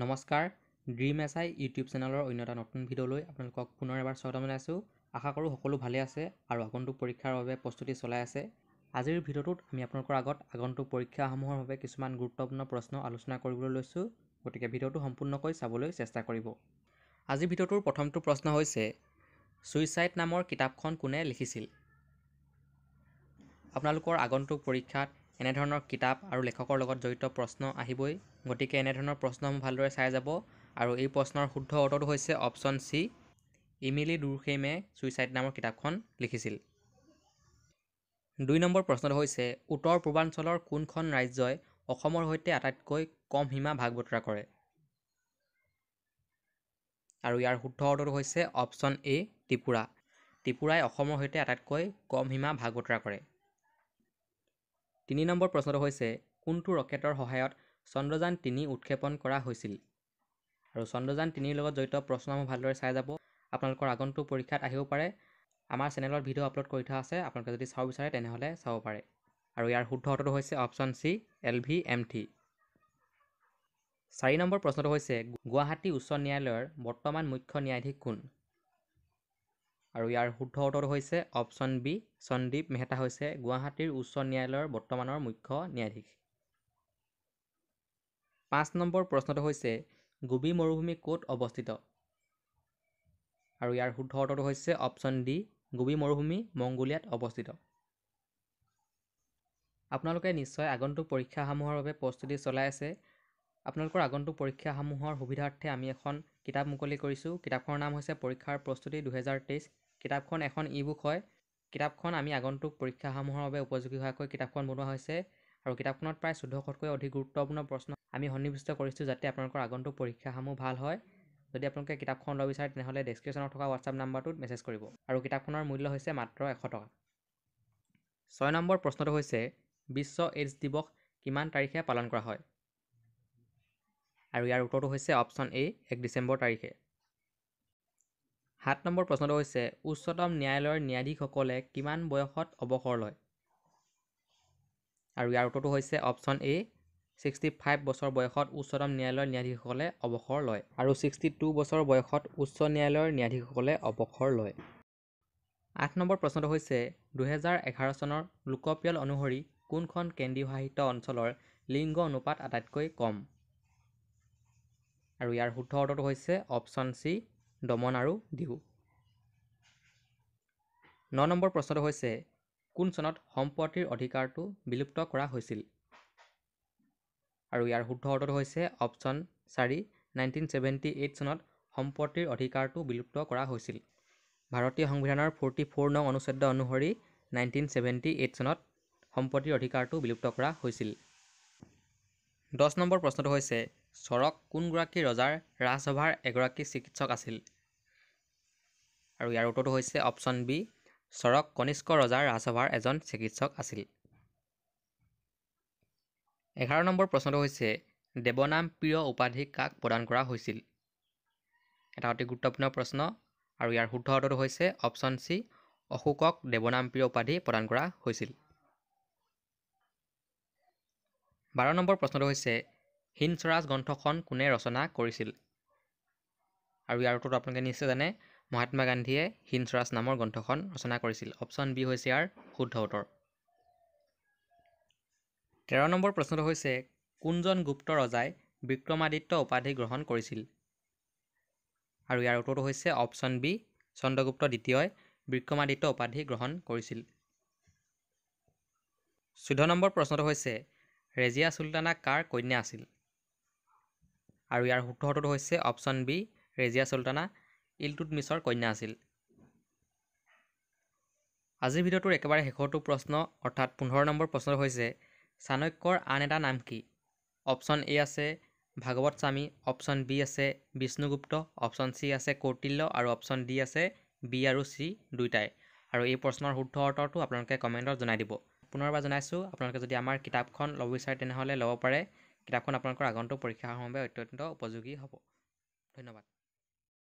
नमस्कार dream S I YouTube चैनलर अन्य एक नतुन भिडिओ आपनक पुनर एबार स्वागतम जनाइछु। आशा करूँ सकलो भाले आछे आरु आगन्तुक परीक्षार भाबे प्रस्तुति चलाई आछे। आजिर भिडिओटत आमि आपनलोकर आगत आगन्तुक परीक्षा समूहर भाबे किछुमान गुरुत्वपूर्ण प्रश्न आलोचना কৰিবলৈ লৈछु। गतिके भिडिओটো सम्पूर्णকৈ চাবলৈ চেষ্টা কৰিব। আজিৰ भिडिओটোৰ প্ৰথমটো প্ৰশ্ন হৈছে সুইসাইড নামৰ কিতাপখন কোনে লিখিছিল। আপোনালোকৰ আগন্তুক পৰীক্ষাত এনে ধৰণৰ কিতাপ আৰু লেখকৰ লগত জড়িত প্ৰশ্ন আহিবই। গতিকে এনে ধৰণৰ প্ৰশ্নসমূহ ভালদৰে চাই যাব আৰু এই প্ৰশ্নৰ শুদ্ধ উত্তৰটো হৈছে অপচন সি, ইমিলি ডুৰখেইমে সুইসাইড নামৰ কিতাপখন লিখিছিল। ২ নম্বৰ প্ৰশ্নটো হৈছে উত্তৰ পূৰ্বাঞ্চলৰ কোনখন ৰাজ্যই অসমৰ সৈতে আটাইতকৈ কম সীমা ভাগ বতৰা কৰে আৰু ইয়াৰ শুদ্ধ উত্তৰটো হৈছে অপচন এ, ত্ৰিপুৰা। ত্ৰিপুৰাই অসমৰ সৈতে আটাইতকৈ কম সীমা ভাগ বতৰা কৰে। ৩ নম্বৰ প্ৰশ্নটো হৈছে কোনটো ৰকেটৰ সহায়ত চন্দ্ৰযান ৩ উৎক্ষেপণ কৰা হৈছিল আৰু চন্দ্ৰযান ৩ৰ লগত জড়িত প্ৰশ্নসমূহ ভালদৰে চাই যাব। আপোনালোকৰ আগন্তুক পৰীক্ষাত আহিব পাৰে। আমাৰ চেনেলত ভিডিও আপলোড কৰি থোৱা আছে, আপোনালোকে যদি চাব বিচাৰে তেনেহ'লে চাব পাৰে। আৰু ইয়াৰ শুদ্ধ উত্তৰটো হৈছে অপচন সি, LVMT। ৪ নম্বৰ প্ৰশ্নটো হৈছে গুৱাহাটী উচ্চ ন্যায়ালয়ৰ বৰ্তমান মুখ্য ন্যায়াধীশ কোন আৰু ইয়াৰ শুদ্ধ উত্তৰটো হৈছে অপচন বি, সন্দীপ মেহতা হৈছে গুৱাহাটীৰ উচ্চ ন্যায়ালয়ৰ বৰ্তমানৰ মুখ্য ন্যায়াধীশ। ৫ নম্বৰ প্ৰশ্নটো হৈছে গোবি মৰুভূমি ক'ত অৱস্থিত আৰু ইয়াৰ শুদ্ধ উত্তৰটো হৈছে অপচন ডি, গোবি মৰুভূমি মংগোলিয়াত অৱস্থিত। আপোনালোকে নিশ্চয় আগন্তুক পৰীক্ষাসমূহৰ বাবে প্ৰস্তুতি চলাই আছে। আপোনালোকৰ আগন্তুক পৰীক্ষাসমূহৰ সুবিধাৰ্থে আমি এখন কিতাপ মুকলি কৰিছোঁ। কিতাপখনৰ নাম হৈছে পৰীক্ষাৰ প্ৰস্তুতি 2023। কিতাপখন এখন ই বুক হয়। কিতাপখন আমি আগন্তুক পৰীক্ষাসমূহৰ বাবে উপযোগী হোৱাকৈ কিতাপখন বনোৱা হৈছে আৰু কিতাপখনত প্ৰায় ১৪০০তকৈ অধিক গুৰুত্বপূৰ্ণ প্ৰশ্ন আমি সন্নিৱিষ্ট কৰিছোঁ যাতে আপোনালোকৰ আগন্তুক পৰীক্ষাসমূহ ভাল হয়। যদি আপোনালোকে কিতাপখন ল'ব বিচাৰে তেনেহ'লে ডেছক্ৰিপশ্যনত থকা হোৱাটছআপ নাম্বাৰটোত মেছেজ কৰিব আৰু কিতাপখনৰ মূল্য হৈছে মাত্ৰ ১০০ টকা। ৬ নম্বৰ প্ৰশ্নটো হৈছে বিশ্ব এইডছ দিৱস কিমান তাৰিখে পালন কৰা হয় আৰু ইয়াৰ উত্তৰটো হৈছে অপচন এ, ১ ডিচেম্বৰ তাৰিখে। ৭ নম্বৰ প্ৰশ্নটো হৈছে উচ্চতম ন্যায়ালয়ৰ ন্যায়াধীশসকলে কিমান বয়সত অৱসৰ লয় আৰু ইয়াৰ উত্তৰটো হৈছে অপচন এ, 65 বছৰ বয়সত উচ্চতম ন্যায়ালয়ৰ ন্যায়াধীশসকলে অৱসৰ লয় আৰু 62 বছৰ বয়সত উচ্চ ন্যায়ালয়ৰ ন্যায়াধীশসকলে অৱসৰ লয়। ৮ নম্বৰ প্ৰশ্নটো হৈছে ২০১১ চনৰ লোকপিয়ল অনুসৰি কোনখন কেন্দ্ৰীয় শাসিত অঞ্চলৰ লিংগ অনুপাত আটাইতকৈ কম আৰু ইয়াৰ শুদ্ধ উত্তৰটো হৈছে অপচন সি, দমন আৰু দিউ। ৯ নম্বৰ প্ৰশ্নটো হৈছে কোন চনত সম্পত্তিৰ অধিকাৰটো বিলুপ্ত কৰা হৈছিল আৰু ইয়াৰ শুদ্ধ উত্তৰটো হৈছে অপচন ৪, 1978 চনত সম্পত্তিৰ অধিকাৰটো বিলুপ্ত কৰা হৈছিল। ভাৰতীয় সংবিধানৰ 44 নং অনুচ্ছেদ অনুসৰি 1978 চনত সম্পত্তিৰ অধিকাৰটো বিলুপ্ত কৰা হৈছিল। ১০ নম্বৰ প্ৰশ্নটো হৈছে চৰক কোনগৰাকী ৰজাৰ ৰাজসভাৰ এগৰাকী চিকিৎসক আছিল আৰু ইয়াৰ উত্তৰটো হৈছে অপচন বি, চৰক কনিষ্ক ৰজাৰ ৰাজসভাৰ এজন চিকিৎসক আছিল। ১১ নম্বৰ প্ৰশ্নটো হৈছে দেৱনাম প্ৰিয় উপাধি কাক প্ৰদান কৰা হৈছিল, এটা অতি গুৰুত্বপূৰ্ণ প্ৰশ্ন আৰু ইয়াৰ শুদ্ধ উত্তৰটো হৈছে অপচন চি, অশোকক দেৱনাম প্ৰিয় উপাধি প্ৰদান কৰা হৈছিল। ১২ নম্বৰ প্ৰশ্নটো হৈছে হিন্দ স্বৰাজ গ্ৰন্থখন কোনে ৰচনা কৰিছিল আৰু ইয়াৰ উত্তৰটো আপোনালোকে নিশ্চয় জানে, মহাত্মা গান্ধীয়ে হিন্দ স্বৰাজ নামৰ গ্ৰন্থখন ৰচনা কৰিছিল। অপচন বি হৈছে ইয়াৰ শুদ্ধ উত্তৰ। ১৩ নম্বৰ প্ৰশ্নটো হৈছে কোনজন গুপ্ত ৰজাই বিক্ৰমাদিত্য উপাধি গ্ৰহণ কৰিছিল আৰু ইয়াৰ উত্তৰটো হৈছে অপচন বি, চন্দ্ৰগুপ্ত দ্বিতীয়ই বিক্ৰমাদিত্য উপাধি গ্ৰহণ কৰিছিল। ১৪ নম্বৰ প্ৰশ্নটো হৈছে ৰেজিয়া চুলতানা কাৰ কন্যা আছিল আৰু ইয়াৰ শুদ্ধ উত্তৰটো হৈছে অপচন বি, ৰেজিয়া চুলতানা ইলটুটমিছৰ কন্যা আছিল। আজিৰ ভিডিঅ'টোৰ একেবাৰে শেষৰটো প্ৰশ্ন অৰ্থাৎ ১৫ নম্বৰ প্ৰশ্নটো হৈছে চাণক্যৰ আন এটা নাম কি। অপচন এ আছে ভাগৱত স্বামী, অপচন বি আছে বিষ্ণুগুপ্ত, অপচন চি আছে কৌটিল্য আৰু অপচন ডি আছে বি আৰু চি দুয়োটাই। আৰু এই প্ৰশ্নৰ শুদ্ধ উত্তৰটো আপোনালোকে কমেণ্টত জনাই দিব। পুনৰবাৰ জনাইছোঁ, আপোনালোকে যদি আমাৰ কিতাপখন ল'ব বিচাৰে তেনেহ'লে ল'ব পাৰে। কিতাপখন আপোনালোকৰ আগন্তুক পৰীক্ষাৰ বাবে অত্যন্ত উপযোগী হ'ব। ধন্যবাদ।